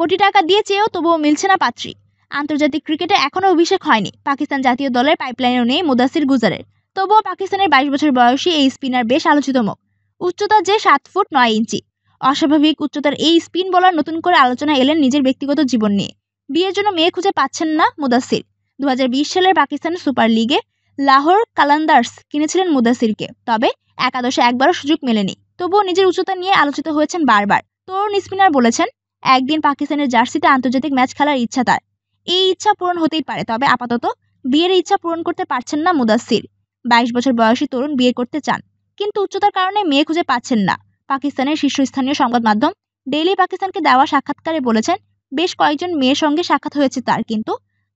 কোটি টাকা দিয়ে চেয়েও তবুও মিলছে না পাত্রী। আন্তর্জাতিক ক্রিকেটে এখনও অভিষেক হয়নি, পাকিস্তান জাতীয় দলের পাইপলাইনও নেই মুদাসির গুজারের। তবুও পাকিস্তানের 22 বছর বয়সী এই স্পিনার বেশ আলোচিত মুখ। উচ্চতা যে 7 ফুট 9 ইঞ্চি। অস্বাভাবিক উচ্চতার এই স্পিন বোলার নতুন করে আলোচনা এলেন নিজের ব্যক্তিগত জীবন নিয়ে। বিয়ের জন্য মেয়ে খুঁজে পাচ্ছেন না মুদাসির। 2020 সালের পাকিস্তান সুপার লিগে লাহোর কালান্দার্স কিনেছিলেন মুদাসিরকে, তবে একাদশে একবারও সুযোগ মেলেনি। তবুও নিজের উচ্চতা নিয়ে আলোচিত হয়েছেন বারবার। তরুণ স্পিনার বলেছেন, একদিন পাকিস্তানের জার্সিতে আন্তর্জাতিক ম্যাচ খেলার ইচ্ছা তার। এই ইচ্ছা পূরণ হতেই পারে, তবে আপাতত বিয়ের ইচ্ছা পূরণ করতে পারছেন না মুদাসির। 22 বছর বয়সী তরুণ বিয়ে করতে চান, কিন্তু উচ্চতার কারণে মেয়ে খুঁজে পাচ্ছেন না। পাকিস্তানের শীর্ষস্থানীয় সংবাদ মাধ্যম ডেইলি পাকিস্তানকে দেওয়া সাক্ষাৎকারে বলেছেন, বেশ কয়েকজন মেয়ের সঙ্গে সাক্ষাৎ হয়েছে তার, কিন্তু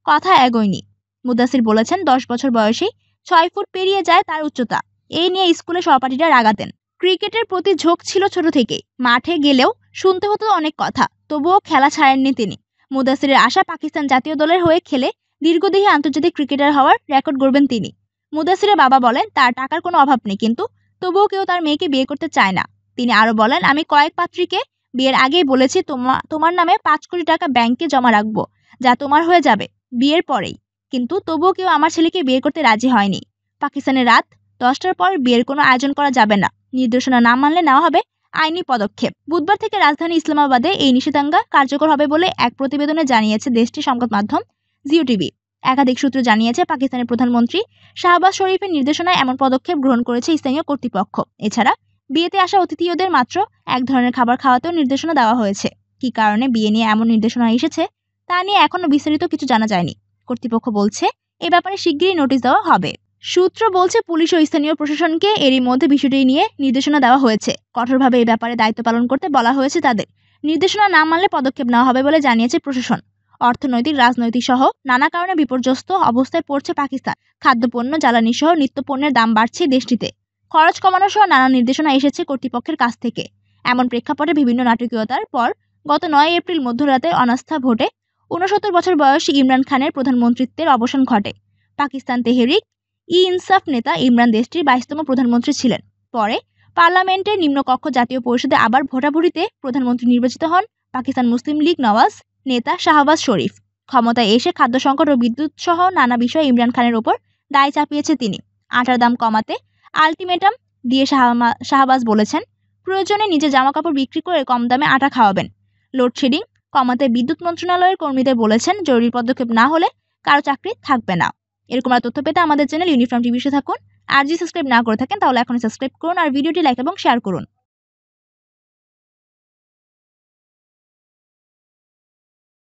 কথা এগোয়নি। মুদাসির বলেছেন, 10 বছর বয়সেই 6 ফুট পেরিয়ে যায় তার উচ্চতা। এই নিয়ে স্কুলে সহপাঠীরা রাগাতেন। ক্রিকেটের প্রতি ঝোঁক ছিল ছোট থেকেই, মাঠে গেলেও শুনতে হতো অনেক কথা, তবুও খেলা ছাড়েননি তিনি। মুদাসিরের আশা, পাকিস্তান জাতীয় দলের হয়ে খেলে দীর্ঘদেহী আন্তর্জাতিক ক্রিকেটার হওয়ার রেকর্ড গড়বেন তিনি। মুদাসিরের বাবা বলেন, তার টাকার কোনো অভাব নেই, কিন্তু তবুও কেউ তার মেয়েকে বিয়ে করতে চায় না। তিনি আরও বলেন, আমি কয়েক পাত্রীকে বিয়ের আগেই বলেছি, তোমার নামে 5 কোটি টাকা ব্যাংকে জমা রাখবো, যা তোমার হয়ে যাবে বিয়ের পরেই, কিন্তু তবুও কেউ আমার ছেলেকে বিয়ে করতে রাজি হয়নি। পাকিস্তানের রাত 10টার পর বিয়ের কোনো আয়োজন করা যাবে না, নির্দেশনা না মানলে নেওয়া হবে আইনি পদক্ষেপ। বুধবার থেকে রাজধানী ইসলামাবাদে এই নিষেধাজ্ঞা কার্যকর হবে বলে এক প্রতিবেদনে জানিয়েছে দেশটির সংবাদ মাধ্যম জিও টিভি। একাধিক সূত্র জানিয়েছে, পাকিস্তানের প্রধানমন্ত্রী শাহবাজ শরীফের নির্দেশনায় এমন পদক্ষেপ গ্রহণ করেছে স্থানীয় কর্তৃপক্ষ। এছাড়া বিয়েতে আসা অতিথিদের মাত্র এক ধরনের খাবার খাওয়াতেও নির্দেশনা দেওয়া হয়েছে। কি কারণে বিয়ে নিয়ে এমন নির্দেশনা এসেছে তা নিয়ে এখনও বিস্তারিত কিছু জানা যায়নি। কর্তৃপক্ষ বলছে, এ ব্যাপারে শিগগিরই নোটিশ দেওয়া হবে। সূত্র বলছে, পুলিশ ও স্থানীয় প্রশাসনকে এরই মধ্যে বিষয়টি নিয়ে নির্দেশনা দেওয়া হয়েছে। কঠোরভাবে এই ব্যাপারে দায়িত্ব পালন করতে বলা হয়েছে তাদের। নির্দেশনা না মানলে পদক্ষেপ নেওয়া হবে বলে জানিয়েছে প্রশাসন। অর্থনৈতিক, রাজনৈতিক সহ নানা কারণে বিপর্যস্ত অবস্থায় পড়ছে পাকিস্তান। খাদ্যপণ্য, জ্বালানি সহ নিত্যপণ্যের দাম বাড়ছে দেশটিতে। খরচ কমানো সহ নানা নির্দেশনা এসেছে কর্তৃপক্ষের কাছ থেকে। এমন প্রেক্ষাপটে বিভিন্ন নাটকীয়তার পর গত 9 এপ্রিল মধ্যরাতে অনাস্থা ভোটে 69 বছর বয়সী ইমরান খানের প্রধানমন্ত্রিত্বের অবসান ঘটে। পাকিস্তান তেহরিক-ই-ইনসাফ নেতা ইমরান দেশটির 22তম প্রধানমন্ত্রী ছিলেন। পরে পার্লামেন্টের নিম্নকক্ষ জাতীয় পরিষদে আবার ভোটাভুটিতে প্রধানমন্ত্রী নির্বাচিত হন পাকিস্তান মুসলিম লীগ নওয়াজ নেতা শাহবাজ শরীফ। ক্ষমতায় এসে খাদ্য সংকট ও বিদ্যুৎ সহ নানা বিষয়ে ইমরান খানের ওপর দায় চাপিয়েছে তিনি। আটার দাম কমাতে আলটিমেটাম দিয়ে শাহবাজ বলেছেন, প্রয়োজনে নিজে জামাকাপড় বিক্রি করে কম দামে আটা খাওয়াবেন। লোডশেডিং কমাতে বিদ্যুৎ মন্ত্রণালয়ের কর্মীদের বলেছেন, জরুরি পদক্ষেপ না হলে কারো চাকরি থাকবে না। এরকম আর তথ্য পেতে আমাদের চ্যানেল ইউনিফর্ম টিভিতে থাকুন। আর যদি সাবস্ক্রাইব না করে থাকেন তাহলে এখনই সাবস্ক্রাইব করুন, আর ভিডিওটি লাইক এবং শেয়ার করুন।